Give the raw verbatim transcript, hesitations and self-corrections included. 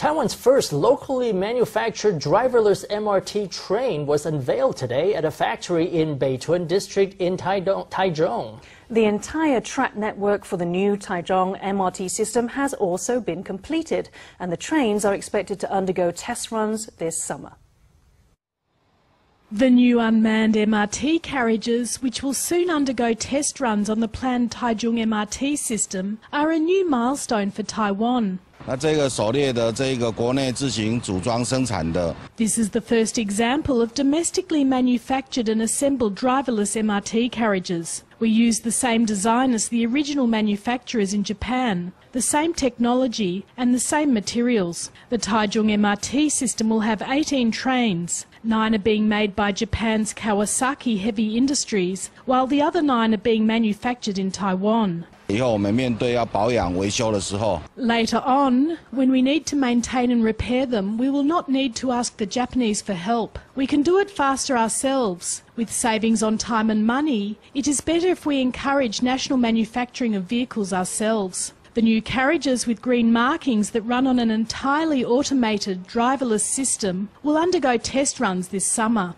Taiwan's first locally manufactured driverless M R T train was unveiled today at a factory in Beitun District in Taichung. The entire track network for the new Taichung M R T system has also been completed, and the trains are expected to undergo test runs this summer. The new unmanned M R T carriages, which will soon undergo test runs on the planned Taichung M R T system, are a new milestone for Taiwan. This is the first example of domestically manufactured and assembled driverless M R T carriages. We use the same design as the original manufacturers in Japan, the same technology and the same materials. The Taichung M R T system will have eighteen trains. Nine are being made by Japan's Kawasaki Heavy Industries, while the other nine are being manufactured in Taiwan. Later on, when we need to maintain and repair them, we will not need to ask the Japanese for help. We can do it faster ourselves. With savings on time and money, it is better if we encourage national manufacturing of vehicles ourselves. The new carriages with green markings that run on an entirely automated driverless system will undergo test runs this summer.